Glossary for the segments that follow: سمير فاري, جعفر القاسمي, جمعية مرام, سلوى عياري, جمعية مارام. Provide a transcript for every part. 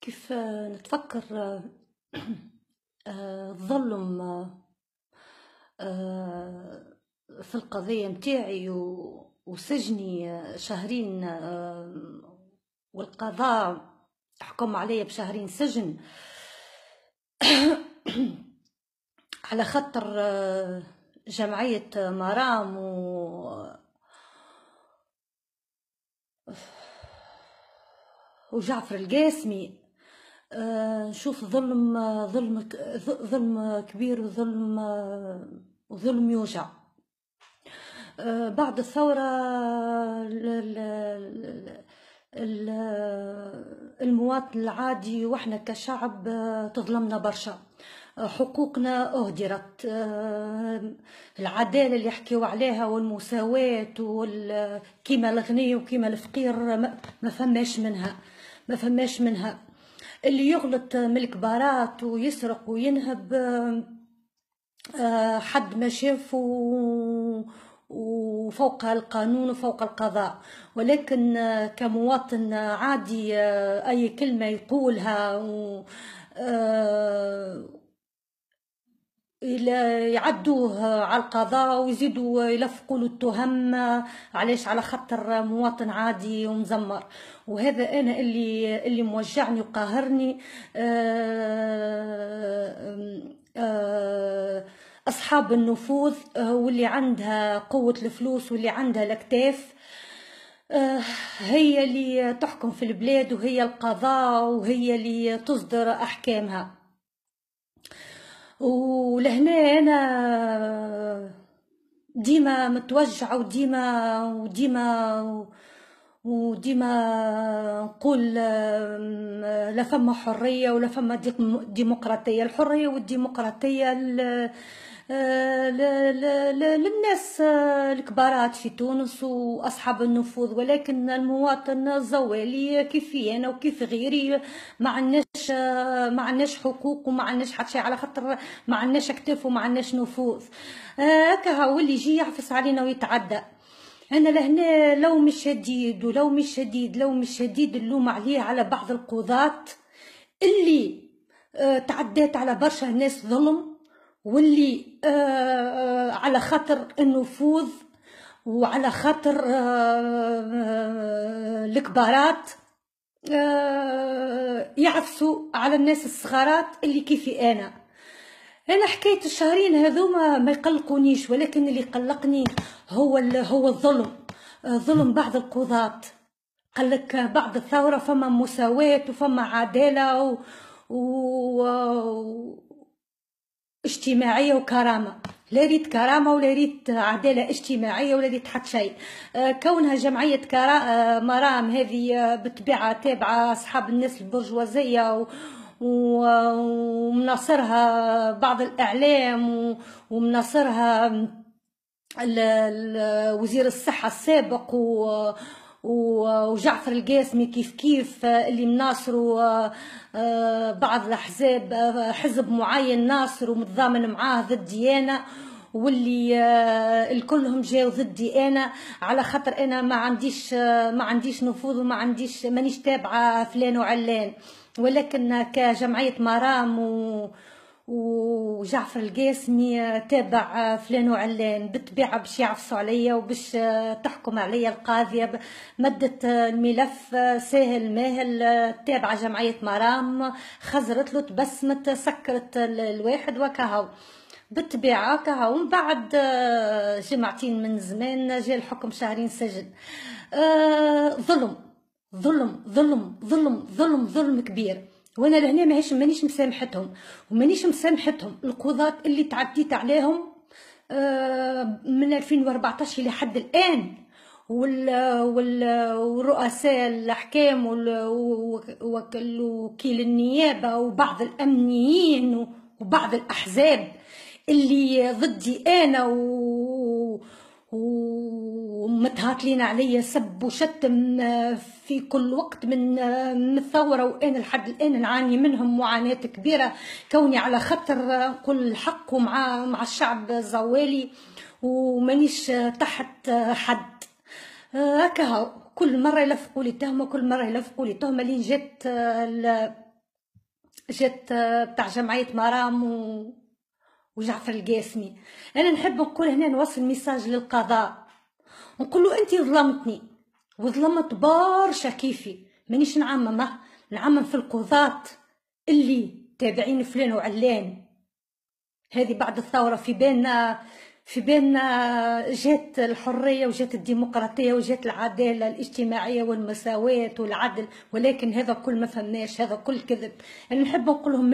كيف نتفكر الظلم في القضية متاعي وسجني شهرين، والقضاء حكم علي بشهرين سجن على خطر جمعية مرام وجعفر القاسمي. نشوف ظلم كبير وظلم يوجع. بعد الثورة المواطن العادي وإحنا كشعب تظلمنا برشا، حقوقنا أهدرت، العدالة اللي يحكيو عليها والمساواة كيما الغني وكيما الفقير ما فماش منها. اللي يغلط من الكبارات ويسرق وينهب حد ما شافه وفوق القانون وفوق القضاء. ولكن كمواطن عادي أي كلمة يقولها يعدوه على القضاء ويزيدوا يلفقوا له التهم، علاش؟ على خطر مواطن عادي ومزمر. وهذا انا اللي موجعني وقاهرني. اصحاب النفوذ واللي عندها قوة الفلوس واللي عندها الاكتاف هي اللي تحكم في البلاد، وهي القضاء وهي اللي تصدر احكامها. ولهنا انا ديما متوجعه وديما نقول لا فما حريه ولا فما ديمقراطيه. الحريه والديمقراطيه للناس الكبارات في تونس واصحاب النفوذ، ولكن المواطن الزوالي كيفي انا وكيف غيري ما عندناش حقوق وما عندناش حتى شيء، على خاطر ما عندناش اكتاف وما عندناش نفوذ. هكا هو اللي يجي يعفس علينا ويتعدى. انا لهنا لو مش شديد اللوم عليه على بعض القضاة اللي تعدات على برشا ناس ظلم، واللي على خاطر النفوذ وعلى خاطر الكبارات يعفسوا على الناس الصغارات اللي كيفي انا حكايه الشهرين هذوما ما يقلقونيش، ولكن اللي قلقني هو الظلم. ظلم بعض القضاة. قال لك بعد الثوره فما مساواه وفما عداله اجتماعية وكرامة. لا ريت كرامة ولا ريت عدالة اجتماعية ولا ريت حتى شيء. كونها جمعية مرام هذه بالطبيعة تابعة أصحاب الناس البرجوازية ومناصرها بعض الإعلام ومناصرها وزير الصحة السابق وجعفر القاسمي كيف اللي مناصروا بعض الاحزاب، حزب معين ناصر ومتضامن معاه ضدي انا، واللي الكلهم جاوا ضدي انا على خاطر انا ما عنديش نفوذ مانيش تابعه فلان وعلان. ولكن كجمعيه مرام وجعفر القاسمي تابع فلان وعلان، بالطبيعه باش يعفسوا عليا وباش تحكم عليا القاضيه. مدت الملف ساهل ماهل، تابعه جمعيه مرام، خزرت له، تبسمت، سكرت الواحد وكهو بالطبيعه كهو. ومن بعد جمعتين من زمان جا الحكم شهرين سجن. ظلم كبير. وانا لهنا مانيش مسامحتهم القضاة اللي تعديت عليهم من 2014 لحد الان، والرؤساء الاحكام ووكيل النيابه وبعض الامنيين وبعض الاحزاب اللي ضدي انا ومتهاتلين عليا سب وشتم في كل وقت من الثوره. وانا لحد الان نعاني منهم معاناه كبيره، كوني على خطر نقول الحق مع الشعب الزوالي ومانيش تحت حد. هكا كل مره يلفقوا لي التهمه، كل مره يلفقوا لي التهمه. لين جات بتاع جمعيه مرام وجعفر القاسمي. انا نحب نقول هنا، نوصل ميساج للقضاء، نقول له انت ظلمتني وظلمت برشا كيفي. مانيش نعمم في القضاة اللي تابعين فلان وعلان. هذه بعد الثورة في بالنا جات الحرية وجات الديمقراطية وجات العدالة الاجتماعية والمساواة والعدل، ولكن هذا كل ما فماش، هذا كل كذب. أنا نحب نقولهم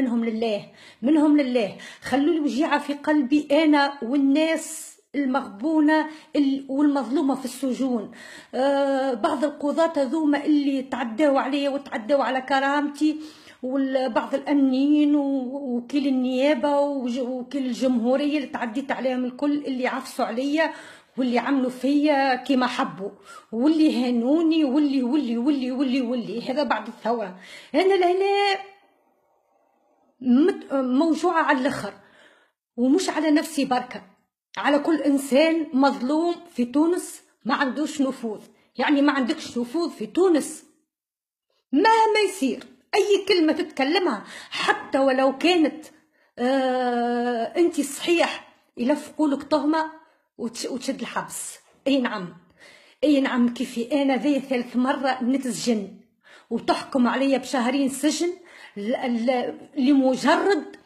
منهم لله. خلوا الوجيعة في قلبي أنا والناس المغبونة والمظلومة في السجون. بعض القضاة هذوما اللي تعداوا عليا وتعداوا على كرامتي، وبعض الأمنيين ووكيل النيابة ووكيل الجمهورية اللي تعديت عليهم الكل، اللي عفصوا عليا واللي عملوا فيا كما حبوا واللي هانوني واللي هذا بعد الثورة. أنا لهنا موجوعة على الآخر، ومش على نفسي بركة، على كل انسان مظلوم في تونس ما عندوش نفوذ. يعني ما عندكش نفوذ في تونس مهما يصير. اي كلمه تتكلمها حتى ولو كانت انت صحيح يلفقوا لك تهمه وتشد الحبس. اي نعم كيفي انا ذي ثالث مره نتسجن وتحكم عليا بشهرين سجن لمجرد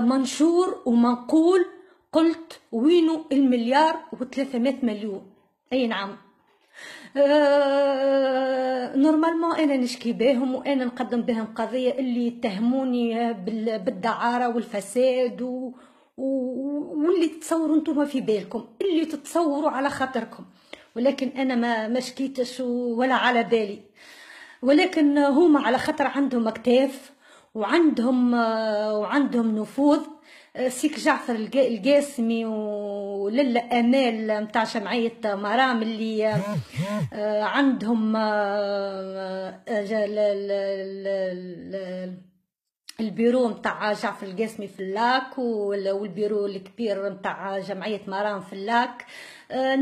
منشور ومنقول قلت وينو المليار و300 مليون. اي نعم. نورمالمون انا نشكي بهم وانا نقدم بهم قضيه اللي اتهموني بالدعاره والفساد واللي تتصوروا انتم في بالكم، اللي تتصوروا على خاطركم، ولكن انا ما شكيتش ولا على بالي. ولكن هما على خاطر عندهم اكتاف وعندهم نفوذ. سيك جعفر القاسمي وللا امال نتاع جمعيه مرام اللي عندهم البيرو نتاع جعفر القاسمي في اللاك والبيرو الكبير نتاع جمعيه مرام في اللاك،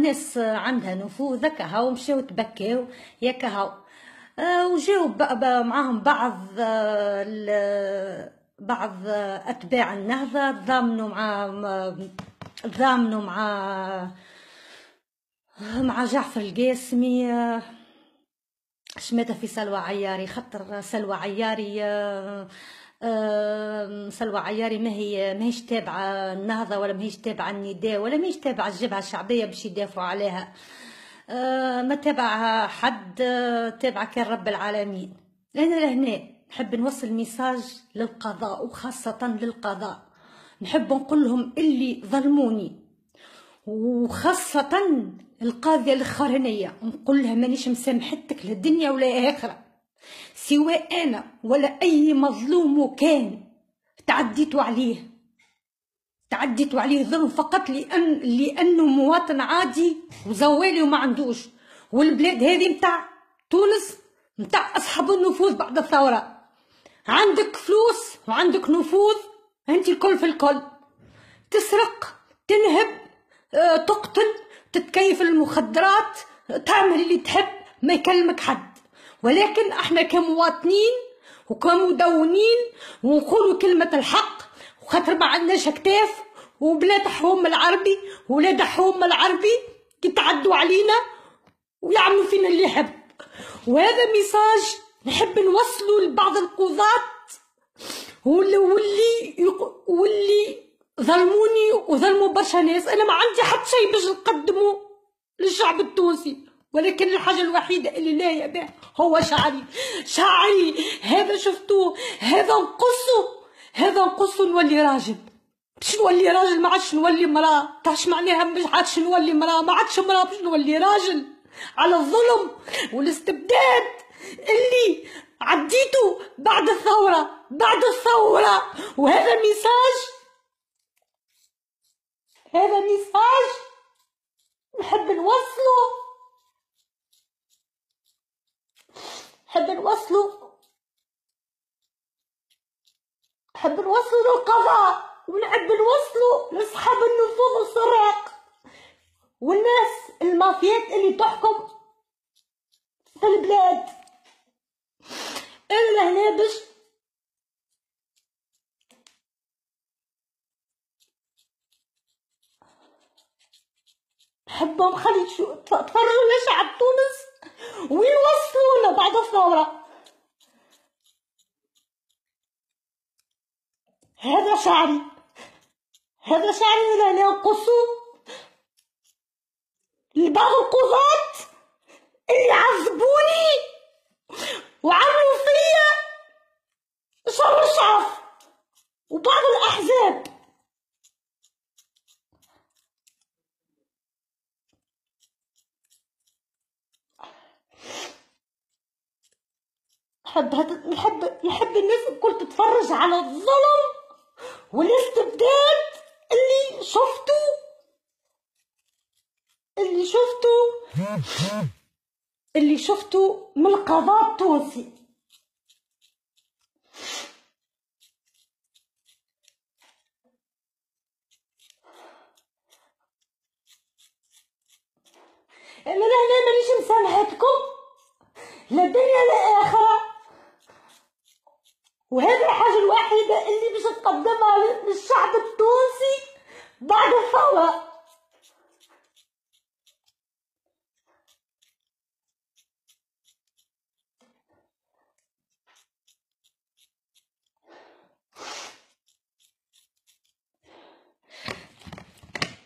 ناس عندها نفوذ هكاهو مشاو تبكاو ياكاهو. وجاو معاهم بعض أتباع النهضة، ضامنوا مع جعفر القاسمي شماتة في سلوى عياري. خطر سلوى عياري ماهيش تابعة النهضة، ولا ماهيش تابعة النداء، ولا ماهيش تابعة الجبهة الشعبية باش يدافعوا عليها. ما تابعها حد، تابعة كان رب العالمين. أنا لهنا نحب نوصل ميساج للقضاء، وخاصة للقضاء. نحب نقول لهم اللي ظلموني، وخاصة القاضية الخرنية، نقول لها مانيش مسامحتك للدنيا ولا آخرة. سواء أنا ولا أي مظلوم وكان تعديتوا عليه ظلم فقط لأنه مواطن عادي وزوالي وما عندوش. والبلاد هذه متاع تونس متاع أصحاب النفوذ بعد الثورة. عندك فلوس وعندك نفوذ، انت الكل في الكل. تسرق، تنهب، تقتل، تتكيف المخدرات، تعمل اللي تحب، ما يكلمك حد. ولكن احنا كمواطنين وكمدونين ونقولوا كلمة الحق، وخاطر ما عندناش اكتاف، وبلاد حوم العربي ولاد حوم العربي يتعدوا علينا ويعملوا فينا اللي يحب. وهذا ميساج نحب نوصلوا لبعض القضاة واللي ظلموني وظلموا برشا ناس. انا ما عندي حتى شيء باش نقدمه للشعب التونسي، ولكن الحاجه الوحيده اللي لا يباع هو شعري. هذا شفتوه، هذا نقصه نولي راجل. باش نولي راجل ما عادش نولي مراه. تعرفش معناها مش عادش نولي مراه، ما عادش مراه باش نولي راجل. على الظلم والاستبداد اللي عديته بعد الثورة. وهذا ميساج نحب نوصله للقضاء، ونحب نوصله لاصحاب النفوذ والسراق. والناس المافيات اللي تحكم في البلاد. انا هنا باش نحبهم، خلي تفرجوا يا شعب تونس وين وصلونا بعد الثورة. هذا شعري، هذا شعري اللي أنا نقصه لبعض القضاة اللي عذبوني وعملوا فيا شر الشعب وبعض الأحزاب. نحب الناس الكل تتفرج على الظلم والاستبداد اللي شفتو من القضاء التونسي. انا هنا مانيش مسامحتكم لا دنيا لا اخره، وهذه الحاجه الوحيده اللي باش تقدمها للشعب التونسي بعد الثوره.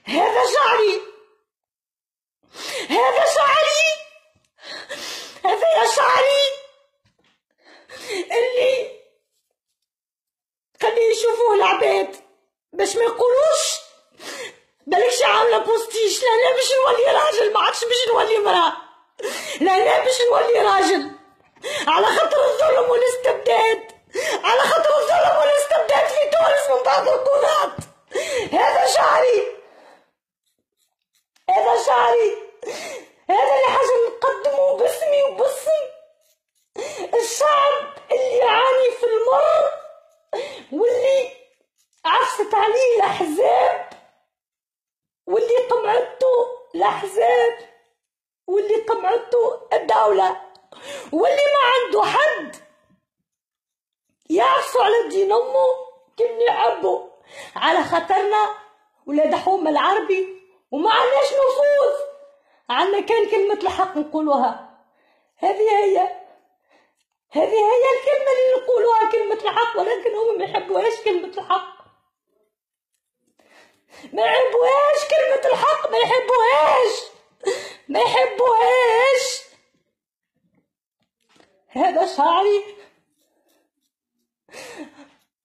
هذا شعري، هذا شعري، هذا يا شعري اللي خليه يشوفوه العباد باش ما يقولوش بالكش عامله بوستيش. لا انا باش نولي راجل، ما عادش باش نولي مراه، لا انا باش نولي راجل على خاطر الظلم والاستبداد، على خاطر الظلم والاستبداد في تونس من بعض القضاة. هذا شعري، هذا شعري، هذا اللي حاجة نقدمه باسمي وباسم الشعب اللي يعاني في المر واللي عفست عليه الأحزاب واللي قمعته الأحزاب واللي قمعته الدولة واللي ما عنده حد يعفسوا على دين أمه كم يعبوا على خطرنا ولاد حوم العربي وما عندناش نفوذ. عندنا كان كلمة الحق نقولوها، هذه هي الكلمة اللي نقولوها، كلمة الحق، ولكن هما ما يحبوهاش كلمة الحق، ما يحبوهاش كلمة الحق، ما يحبوهاش. هذا شعري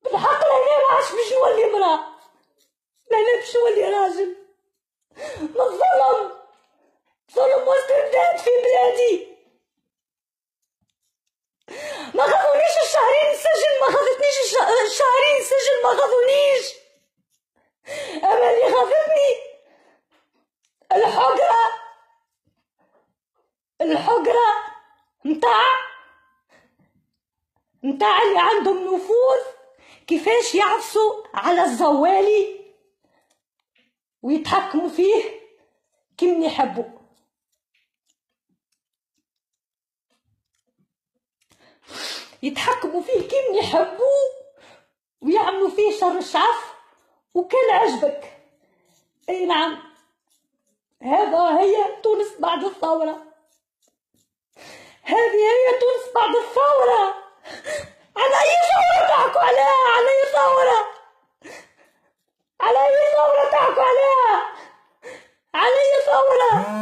بالحق، لهنا ما عادش باش نولي مرأة، لهنا باش نولي راجل. من الظلم، ظلم واستبداد في بلادي. ما خذونيش الشهرين سجن، ما خذتنيش الشهرين سجن، ما خذونيش، أما اللي خذتني الحجرة متاع اللي عندهم نفوذ، كيفاش يعفسوا على الزوالي ويتحكموا فيه كم يحبوا. يتحكموا فيه كم يحبوا ويعملوا فيه شر الشعف وكان عجبك. اي نعم، هذا هي تونس بعد الثورة، هذه هي تونس بعد الثورة. على اي ثورة تحكوا عليها؟ على اي ثورة؟ على أي ثورة تحكوا عليها؟ على أي ثورة؟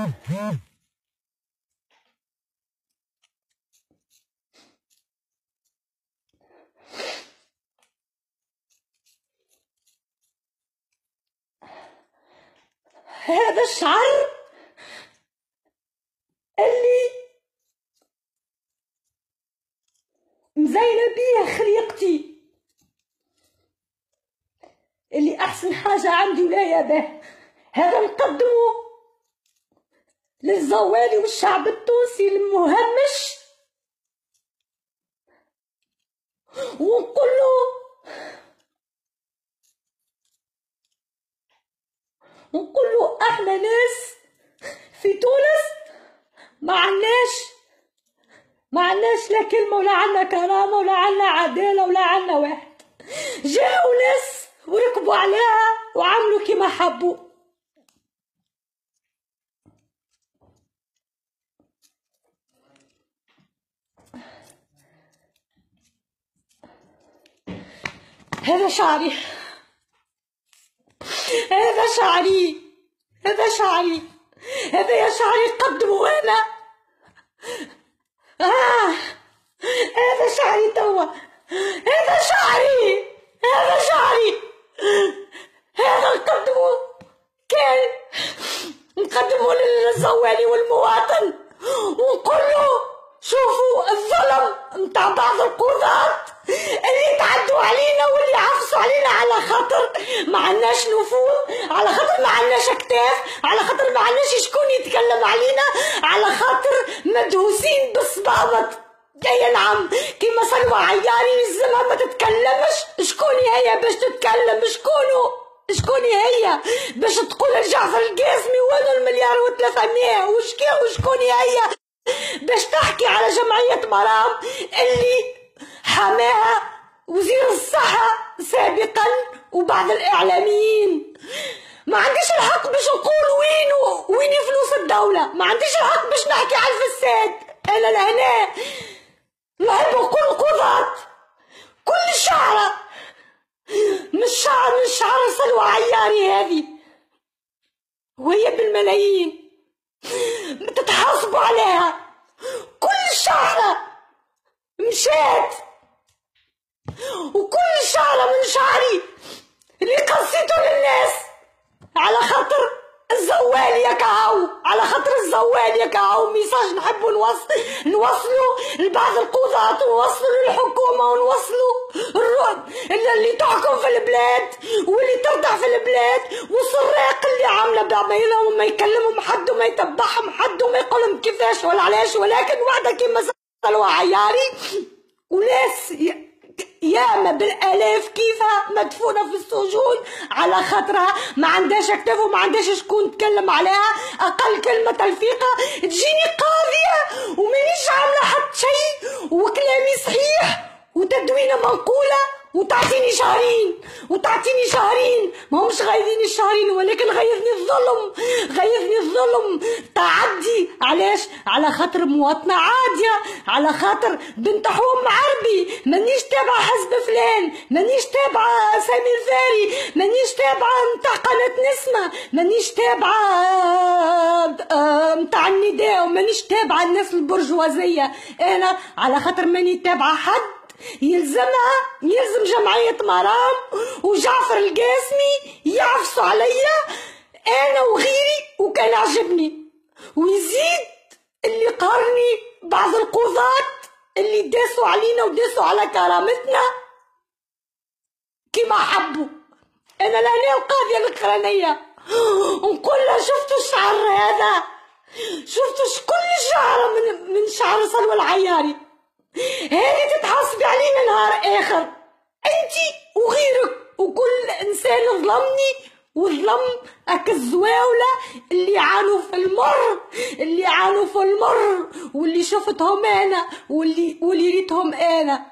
هذا الشعر اللي مزينة بيه خليقتي، اللي أحسن حاجة عندي ولاية به، هذا نقدمه للزوالي والشعب التونسي المهمش، ونقول له احنا ناس في تونس ما عناش لا كلمة ولا عنا كرامة ولا عنا عدالة ولا عنا واحد. جاءوا ناس وركبوا عليها وعملوا كما حبوا. هذا شعري يا شعري قدمه أنا. هذا شعري توا، هذا شعري هذا نقدمه، كان نقدمه للزوالي والمواطن ونقول له شوفوا الظلم نتاع بعض القضاة اللي تعدوا علينا واللي عفصوا علينا على خاطر ما عندناش نفوذ، على خاطر ما عندناش اكتاف، على خاطر ما عندناش شكون يتكلم علينا، على خاطر مدهوسين بالصبابط. اي نعم، كيما سلوى عياري يلزمها ما تتكلمش. شكون هي باش تتكلم؟ شكون هي باش تقول لجعفر القاسمي وانو المليار و300؟ وشكون هي باش تحكي على جمعية مرام اللي حماها وزير الصحة سابقا وبعض الإعلاميين؟ ما عنديش الحق باش نقول وين فلوس الدولة، ما عنديش الحق باش نحكي على الفساد. أنا لهنا نحب نقول قضاة كل شعرة من شعرة سلوى عياري هذه وهي بالملايين بتتحاسبوا عليها. كل شعرة مشات وكل شعرة من شعري اللي قصيته للناس على خاطر الزوال يا كعاو، على خاطر الزوال يا كعاو. ميساج نحبو نوصلو لبعض القضاة ونوصلو للحكومة ونوصلو الرد اللي تحكم في البلاد واللي تردع في البلاد والسراق اللي عاملة بعميلة وما يكلمهم حد وما يتبعهم حد وما يقولهم كيفاش ولا علاش. ولكن وحدة كيما سلوى عياري وناس ياما بالالاف كيفها مدفونه في السجون على خاطرها ما عندهاش اكتاف وما عندهاش شكون تكلم عليها. اقل كلمه تلفيقه تجيني قاضيه ومانيش عامله حتى شيء وكلامي صحيح وتدوينه منقوله وتعطيني شهرين ماهمش غايضين الشهرين، ولكن غايضني الظلم تعدي. علاش؟ على خاطر مواطنه عاديه، على خاطر بنت حوم عربي، مانيش تابعه حزب فلان، مانيش تابعه سمير فاري، مانيش تابعه نتاع قناه نسمه، مانيش تابعه نتاع النداء، ومانيش تابعه الناس البرجوازيه. انا على خاطر ماني تابعه حد يلزم جمعية مرام وجعفر القاسمي يعفصوا عليا انا وغيري. وكان عجبني ويزيد اللي قارني بعض القضاة اللي داسوا علينا وداسوا على كرامتنا كما حبوا. انا لهنا القاضية القرنية ونقول لها شفتوا الشعر هذا؟ شفتوا كل شعر من شعر سلوى العياري هذه تتحاسبي علينا نهار اخر انتي وغيرك وكل انسان ظلمني وظلم هاك الزواوله اللي عانوا في المر واللي شفتهم انا واللي ريتهم انا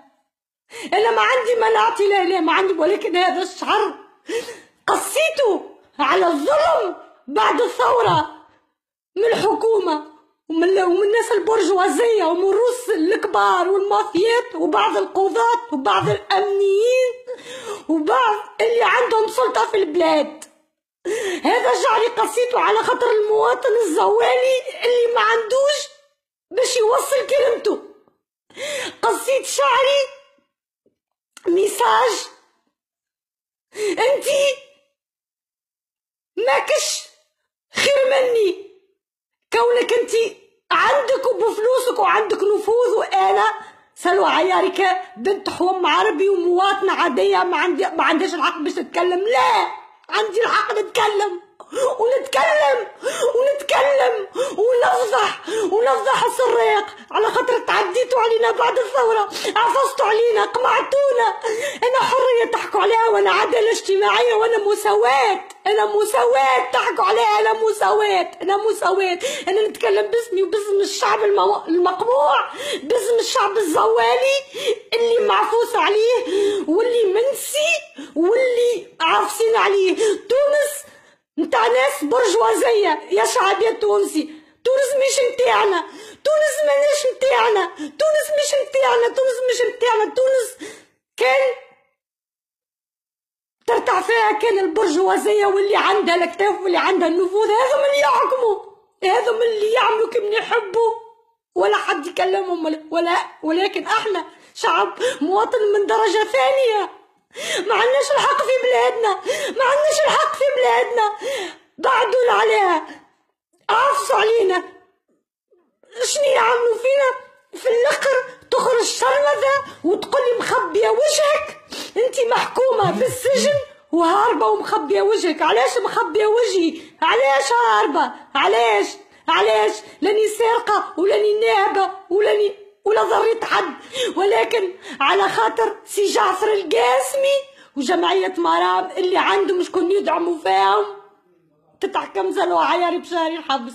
ما عندي ما نعطي، لا ما عندي. ولكن هذا الشعر قصيته على الظلم بعد الثوره من الحكومه ومن الناس البرجوازيه ومن الروس الكبار والمافيات وبعض القضاة وبعض الامنيين وبعض اللي عندهم سلطه في البلاد. هذا شعري قصيته على خاطر المواطن الزوالي اللي ما عندوش باش يوصل كلمته. قصيت شعري ميساج انتي ماكش خير مني، كونك انت عندك وبفلوسك وعندك نفوذ، وانا سلوى عياري بنت حوم عربي ومواطنه عاديه ما عندهاش الحق باش تتكلم. لا، عندي الحق نتكلم. ونتكلم ونفضح السراق على خاطر تعديتوا علينا بعد الثورة، عفصتوا علينا، قمعتونا. أنا حرية تحكوا عليها، وأنا عدالة اجتماعية، وأنا مساواة، تحكوا عليها، أنا مساواة، أنا نتكلم باسمي وباسم الشعب المقموع، باسم الشعب الزوالي اللي معفوس عليه واللي منسي واللي عافسين عليه. تونس نتاع ناس برجوازية يا شعبية تونسي، تونس مش نتاعنا، تونس كان ترتاح فيها كان البرجوازية واللي عندها الأكتاف واللي عندها النفوذ، هذم اللي يحكموا، هذم اللي يعملوا كيما يحبوا، ولا حد يكلمهم ولكن احنا شعب مواطن من درجة ثانية، ما عندناش الحق في بلادنا، بعدوا عليها، عفصوا علينا، شنو يعملوا فينا؟ في الاخر تخرج شرمذة وتقول لي مخبية وجهك، انت محكومة بالسجن وهاربة ومخبية وجهك. علاش مخبية وجهي؟ علاش هاربة؟ علاش؟ لاني سارقة ولاني ناهبة ولا ضريت حد، ولكن على خاطر سي جعفر القاسمي وجمعية مرام اللي عندهم شكون يدعموا فيهم، تتحكم سلوى عياري بشهر الحبس،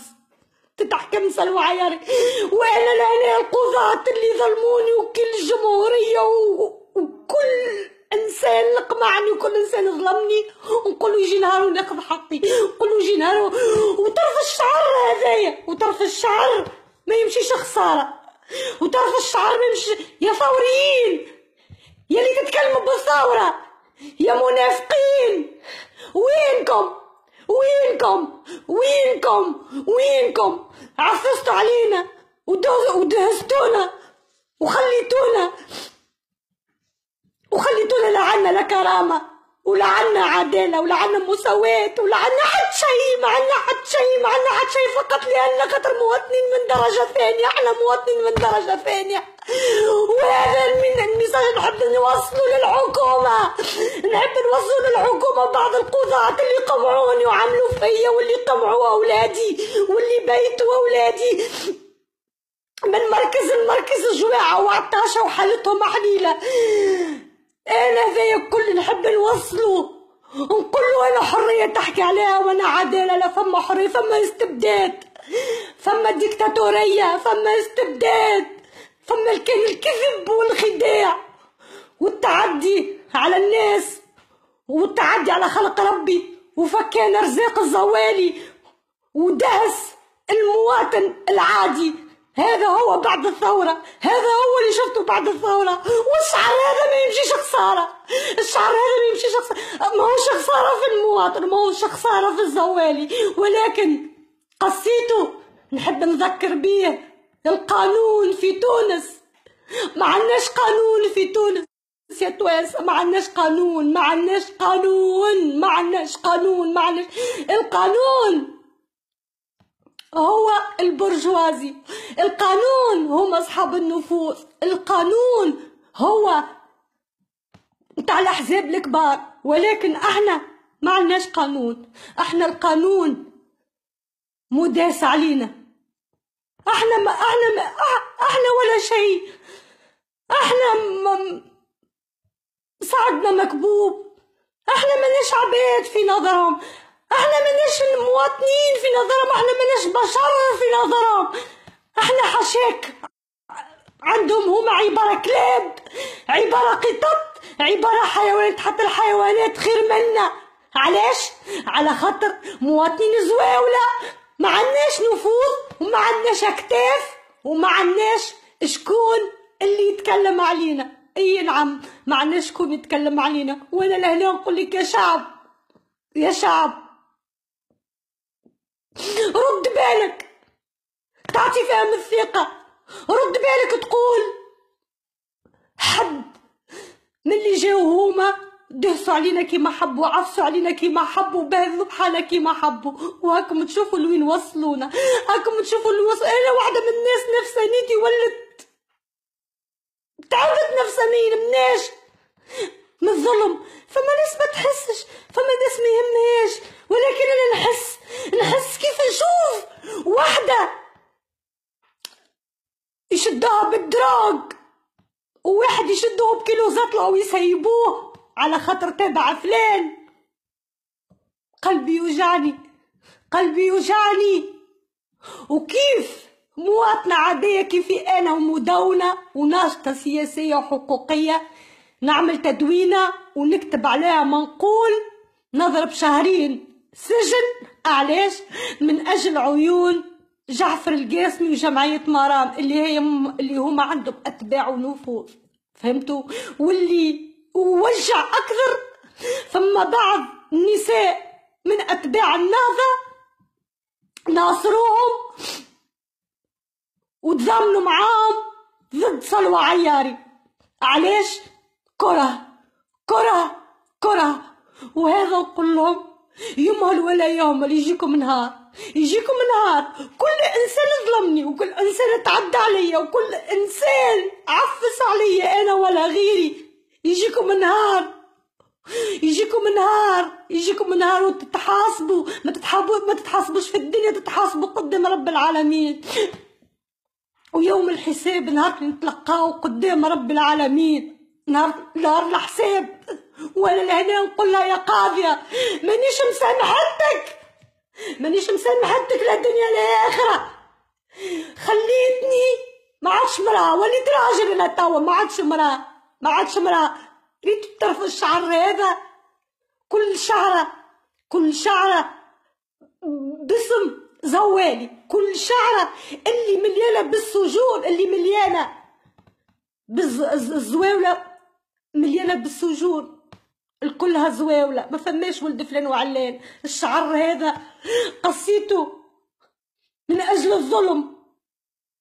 وانا لهنا القضاة اللي ظلموني وكل جمهورية وكل انسان لقمعني وكل انسان ظلمني، ونقول له يجي نهار وناخذ حقي، وطرف الشعر هذايا، ما يمشيش خسارة، وطرف الشعر ما يمشيش. يا ثوريين، يا اللي تتكلموا بالثورة، يا منافقين، وينكم؟ وينكم؟ عفصتوا علينا ودهستونا وخليتونا، لا عنا لا كرامة ولا عنا عدالة ولا عنا مساواة ولا عنا حد شيء، فقط لأن خاطر مواطنين من درجة ثانية، احنا مواطنين من درجة ثانية. وهذا من الميساج نحب نوصلوا للحكومة، بعض القضاة اللي قمعوني وعملوا فيا واللي قمعوا أولادي واللي بيتوا أولادي من مركز الجوعة وعطاشة وحالتهم حليلة. أنا زي الكل نحب نوصلوا، نقولوا أنا حرية تحكي عليها، وأنا عدالة، لا فما حرية، فما استبداد، فما ديكتاتورية، فما استبداد، فما كان الكذب والخداع والتعدي على الناس والتعدي على خلق ربي وفكان أرزاق الزوالي ودهس المواطن العادي. هذا هو بعد الثورة، هذا هو اللي شفته بعد الثورة. والشعر هذا ما يمشيش خسارة، ماهوش خسارة في المواطن، ماهوش خسارة في الزوالي، ولكن قصيته نحب نذكر بيه القانون في تونس. ما عندناش قانون في تونس يا توانسة، ما عندناش قانون. القانون هو البرجوازي، القانون هم أصحاب النفوذ، القانون هو نتاع الأحزاب الكبار، ولكن احنا ما عندناش قانون، احنا القانون مداس علينا، احنا ما احنا ما احنا ولا شيء، احنا صعدنا مكبوب، احنا ماناش عباد في نظرهم، احنا ماناش المواطنين في نظرهم، احنا ماناش بشر في نظرهم، احنا حشاك عندهم، هما عبارة كلاب، عبارة قطط، عبارة حيوانات، حتى الحيوانات خير منا. علاش؟ على خاطر مواطنين زواولة ما عندناش نفوذ وما عندناش اكتاف وما عندناش شكون اللي يتكلم علينا. اي نعم، ما عندناش شكون يتكلم علينا. وانا لهنا نقول لك يا شعب، رد بالك، تعطي فهم الثقة، رد بالك، تقول حد من اللي جاو هما دهسوا علينا كيما حبوا، عفسوا علينا كيما حبوا، باهظوا بحالنا كيما حبوا، وهاكم تشوفوا لوين وصلونا، انا واحدة من الناس نفسانيتي ولت تعبت نفسانيا مناش، من الظلم. فما ناس ما تحسش، فما ناس ما يهمهاش، ولكن انا نحس يشدوها بالدروج، وواحد يشدوه بكيلوز طلعوا يسيبوه على خاطر تابع فلان. قلبي يوجعني، قلبي يوجعني. وكيف مواطنة عادية كيفي أنا ومدونة وناشطة سياسية وحقوقية نعمل تدوينة ونكتب عليها منقول نضرب شهرين سجن، علاش؟ من أجل عيون جعفر القاسمي وجمعية مرام اللي هما عندهم أتباع ونفوذ، فهمتوا؟ واللي ووجع أكثر فما بعض النساء من أتباع النهضة ناصروهم وتضامنوا معاهم ضد سلوى عياري. علاش؟ كره كره كره. وهذا نقول لهم يمهل ولا يهمل، يجيكم نهار، يجيكم نهار كل انسان ظلمني وكل انسان تعدى عليا وكل انسان عفس عليا انا ولا غيري، يجيكم نهار، يجيكم نهار، يجيكم نهار وتتحاسبوا. ما تتحاسبوش في الدنيا، تتحاسبوا قدام رب العالمين. ويوم الحساب نهار اللي نتلقاو قدام رب العالمين، نهار الحساب. وانا لهنا نقول لها يا قاضية مانيش مسامحتك، مانيش مسامحتك لا دنيا لا آخرة. خليتني ما عادش مرأة، وليت راجل انا توا، ما عادش مرأة، ما عادش مرأة. ريت طرف الشعر هذا كل شعرة، كل شعرة باسم زوالي، كل شعرة اللي مليانة بالسجون، اللي مليانة بالزواولة، مليانة بالسجون، الكلها زواولة، ما فماش ولد فلان وعلان. الشعر هذا قصيته من أجل الظلم،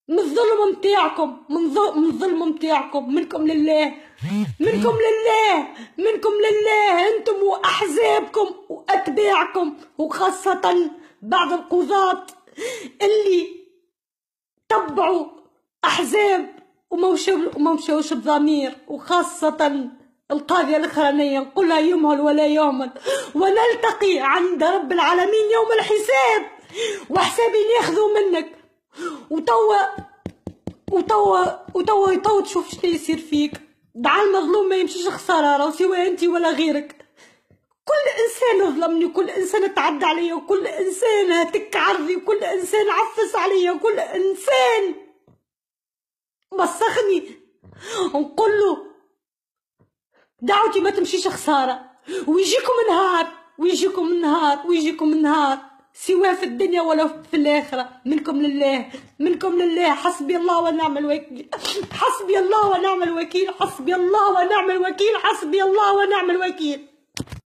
من الظلم متاعكم، من الظلم متاعكم، منكم لله، منكم لله، منكم لله، أنتم وأحزابكم وأتباعكم، وخاصة بعض القضاة اللي تبعوا أحزاب وما مشاوش بضمير، وخاصة القاضية الأخرانية نقولها يمهل ولا يهمل. ونلتقي عند رب العالمين يوم الحساب، وحسابي ناخذو منك. وتوا وتوا وتوا وتوا تشوف شنو يصير فيك. دعا المظلوم ما يمشيش خسارة، راهو سواء أنت ولا غيرك. كل إنسان ظلمني، وكل إنسان تعدى عليا، وكل إنسان هتك عرضي، وكل إنسان عفس عليا، وكل إنسان مسخني. نقول له دعوتي ما تمشيش خساره، ويجيكم نهار، ويجيكم نهار، ويجيكم نهار، سواء في الدنيا ولا في الاخره. منكم لله، منكم لله. حسبي الله ونعم الوكيل، حسبي الله ونعم الوكيل، حسبي الله ونعم الوكيل، حسبي الله ونعم الوكيل.